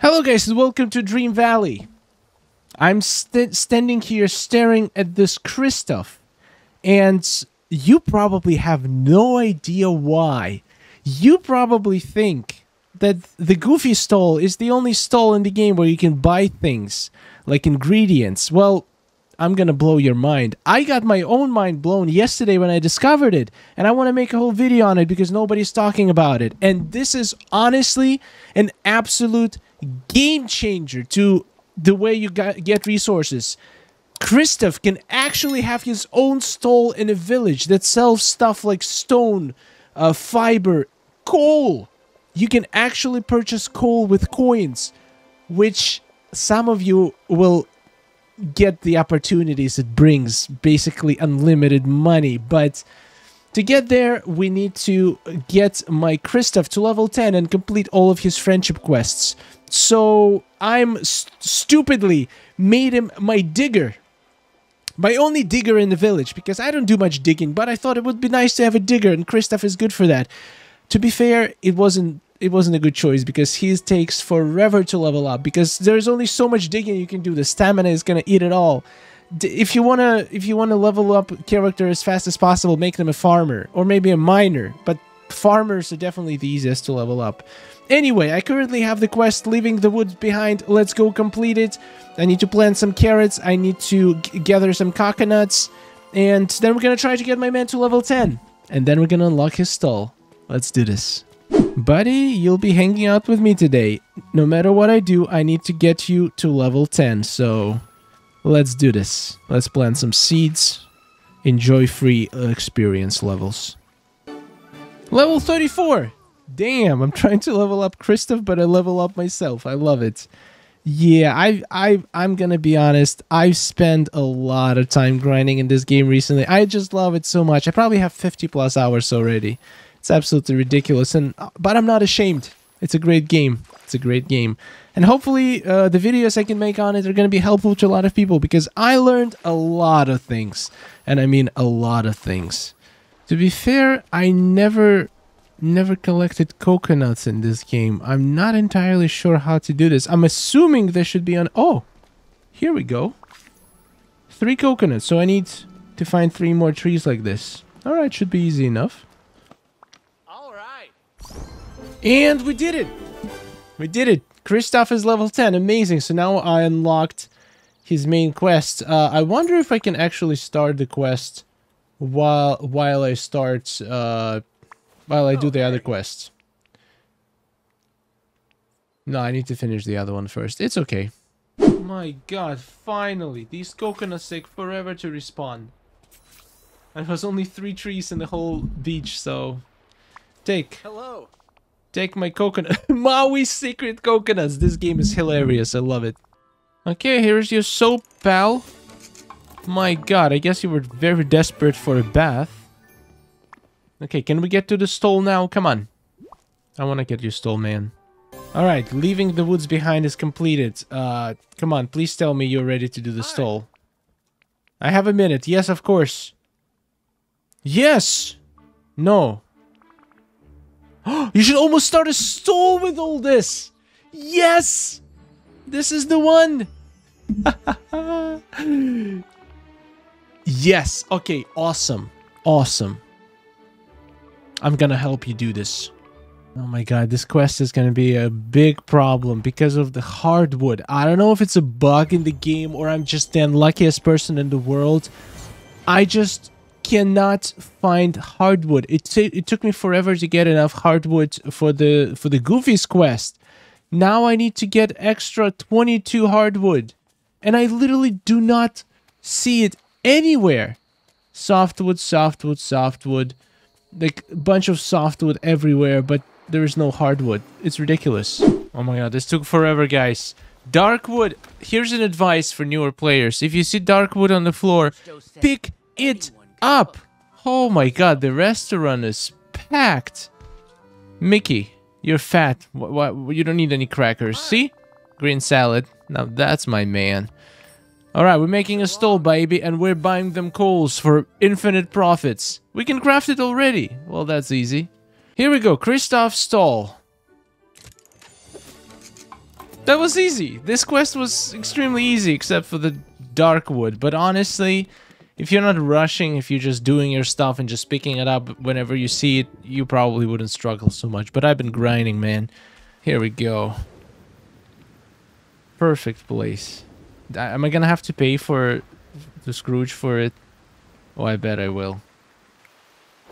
Hello guys and welcome to Dream Valley. I'm standing here staring at this Kristoff, and you probably have no idea why. You probably think that the Goofy stall is the only stall in the game where you can buy things, like ingredients. Well, I'm gonna blow your mind. I got my own mind blown yesterday when I discovered it, and I want to make a whole video on it because nobody's talking about it. And this is honestly an absolute game changer to the way you get resources. Kristoff can actually have his own stall in a village that sells stuff like stone, fiber, coal. You can actually purchase coal with coins, which some of you will get the opportunities it brings, basically unlimited money. But to get there, we need to get my Kristoff to level 10 and complete all of his friendship quests. So I'm stupidly made him my digger. My only digger in the village, because I don't do much digging, but I thought it would be nice to have a digger, and Kristoff is good for that. To be fair, it wasn't a good choice, because he takes forever to level up, because there's only so much digging you can do. The stamina is gonna eat it all. If you wanna level up character as fast as possible, make them a farmer or maybe a miner, but farmers are definitely the easiest to level up. Anyway, I currently have the quest Leaving the Woods Behind. Let's go complete it. I need to plant some carrots, I need to gather some coconuts, and then we're gonna try to get my man to level 10, and then we're gonna unlock his stall. Let's do this. Buddy, you'll be hanging out with me today. No matter what I do, I need to get you to level 10, so let's do this. Let's plant some seeds. Enjoy free experience levels. Level 34! Damn, I'm trying to level up Kristoff, but I level up myself. I love it. Yeah, I'm gonna be honest, I've spent a lot of time grinding in this game recently. I just love it so much. I probably have 50 plus hours already. It's absolutely ridiculous, but I'm not ashamed. It's a great game. It's a great game. And hopefully the videos I can make on it are going to be helpful to a lot of people, because I learned a lot of things. And I mean a lot of things. To be fair, I never collected coconuts in this game. I'm not entirely sure how to do this. I'm assuming there should be oh, here we go. 3 coconuts. So I need to find 3 more trees like this. Alright, should be easy enough. And we did it! We did it! Kristoff is level 10. Amazing. So now I unlocked his main quest. I wonder if I can actually start the quest while I do the other quest. No, I need to finish the other one first. It's okay. Oh my god, finally! These coconuts take forever to respawn. And there's only 3 trees in the whole beach, so... Take my coconut. Maui's secret coconuts. This game is hilarious. I love it. Okay, here's your soap, pal. My god, I guess you were very desperate for a bath. Okay, can we get to the stall now? Come on. I want to get your stall, man. Alright, Leaving the Woods Behind is completed. Come on, please tell me you're ready to do the stall. I have a minute. Yes, of course. Yes! No. You should almost start a stall with all this! Yes! This is the one! Yes! Okay, awesome. Awesome. I'm gonna help you do this. Oh my god, this quest is gonna be a big problem because of the hardwood. I don't know if it's a bug in the game or I'm just the unluckiest person in the world. I just... cannot find hardwood. It took me forever to get enough hardwood for the Goofy's quest. Now I need to get extra 22 hardwood, and I literally do not see it anywhere. Softwood, softwood, softwood, like a bunch of softwood everywhere, but there is no hardwood. It's ridiculous. Oh my god, this took forever, guys. Darkwood. Here's an advice for newer players: if you see darkwood on the floor, pick it up. Oh my god, the restaurant is packed. Mickey, you're fat. You don't need any crackers. See? Green salad. Now that's my man. Alright, we're making a stall, baby, and we're buying them coals for infinite profits. We can craft it already. Well, that's easy. Here we go, Kristoff's stall. That was easy. This quest was extremely easy, except for the dark wood. But honestly, if you're not rushing, if you're just doing your stuff and just picking it up whenever you see it, you probably wouldn't struggle so much. But I've been grinding, man. Here we go. Perfect place. Am I gonna have to pay for the Scrooge for it? Oh, I bet I will.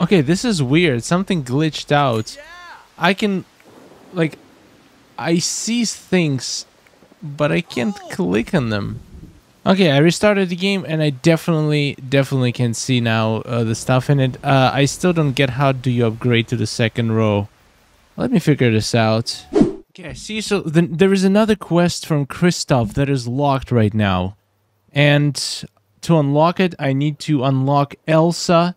Okay, this is weird. Something glitched out. I can, like, I see things, but I can't click on them. Okay, I restarted the game, and I definitely can see now the stuff in it. I still don't get how do you upgrade to the second row. Let me figure this out. Okay, see, so there is another quest from Kristoff that is locked right now. And to unlock it, I need to unlock Elsa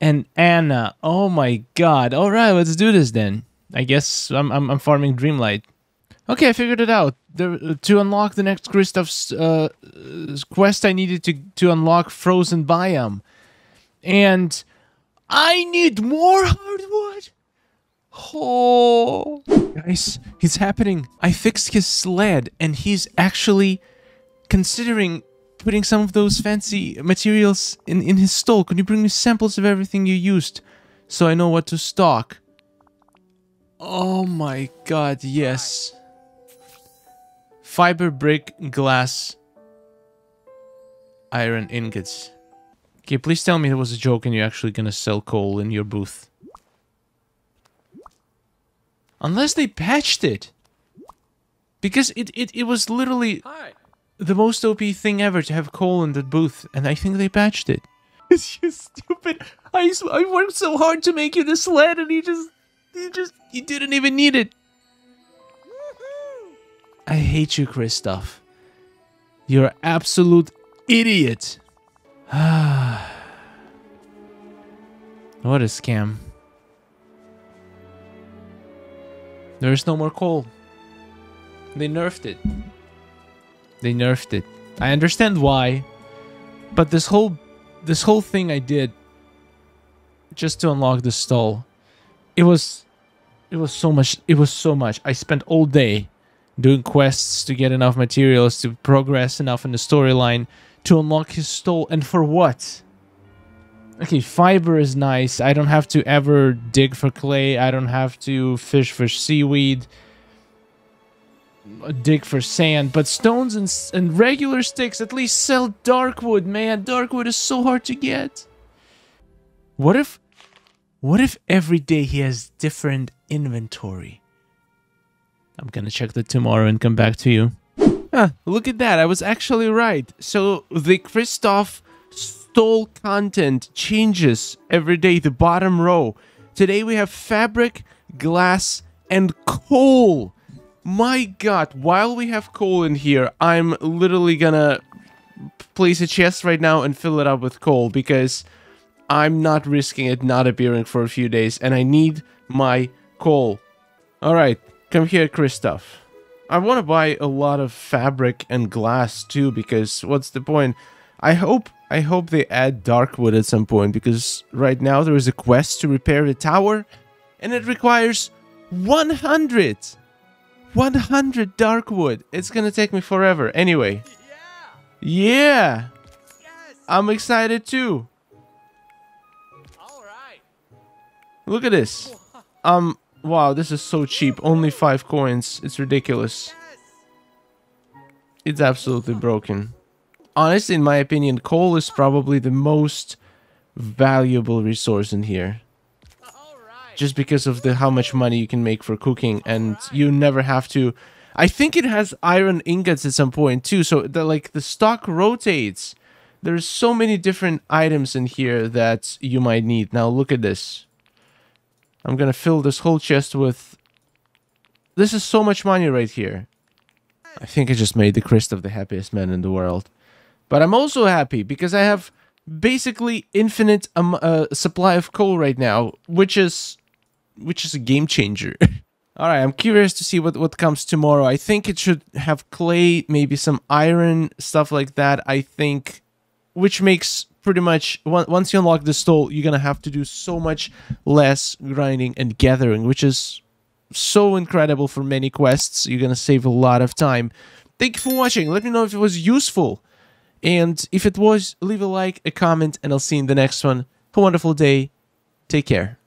and Anna. Oh my god. Alright, let's do this then. I guess I'm farming Dreamlight. Okay, I figured it out. To unlock the next Kristoff's quest, I needed to unlock Frozen Biome. And I need more hardwood! Oh, guys, it's happening. I fixed his sled, and he's actually considering putting some of those fancy materials in his stall. Can you bring me samples of everything you used so I know what to stock? Oh my god, yes. Fiber, brick, glass, iron ingots. Okay, please tell me it was a joke and you're actually gonna sell coal in your booth. Unless they patched it. Because it was literally the most OP thing ever to have coal in the booth, and I think they patched it. It's just stupid. I worked so hard to make you the sled and you didn't even need it. I hate you, Kristoff. You're an absolute idiot. What a scam. There is no more coal. They nerfed it. They nerfed it. I understand why, but this whole thing I did just to unlock the stall. It was so much. It was so much. I spent all day doing quests to get enough materials to progress enough in the storyline to unlock his stall. And for what? Okay, fiber is nice. I don't have to ever dig for clay. I don't have to fish for seaweed, dig for sand. But stones and regular sticks, at least sell darkwood, man. Darkwood is so hard to get. What if every day he has different inventory? I'm gonna check that tomorrow and come back to you. Huh, look at that. I was actually right. So the Kristoff stole content changes every day, the bottom row. Today we have fabric, glass, and coal. My god, while we have coal in here, I'm literally gonna place a chest right now and fill it up with coal because I'm not risking it not appearing for a few days, and I need my coal. Alright, come here, Kristoff. I want to buy a lot of fabric and glass too, because what's the point? I hope they add darkwood at some point, because right now there is a quest to repair the tower and it requires 100 darkwood. It's gonna take me forever. Anyway. Yeah! Yes. I'm excited too. All right. Look at this. Wow, this is so cheap. Only 5 coins. It's ridiculous. It's absolutely broken. Honestly, in my opinion, coal is probably the most valuable resource in here. Just because of how much money you can make for cooking, and you never have to... I think it has iron ingots at some point too, so the stock rotates. There's so many different items in here that you might need. Now look at this. I'm gonna fill this whole chest with... This is so much money right here. I think I just made the Kristoff the happiest man in the world. But I'm also happy because I have basically infinite supply of coal right now, which is a game changer. Alright, I'm curious to see what comes tomorrow. I think it should have clay, maybe some iron, stuff like that, I think. Which makes pretty much, once you unlock the stall, you're gonna have to do so much less grinding and gathering, which is so incredible for many quests. You're gonna save a lot of time. Thank you for watching. Let me know if it was useful. And if it was, leave a like, a comment, and I'll see you in the next one. Have a wonderful day. Take care.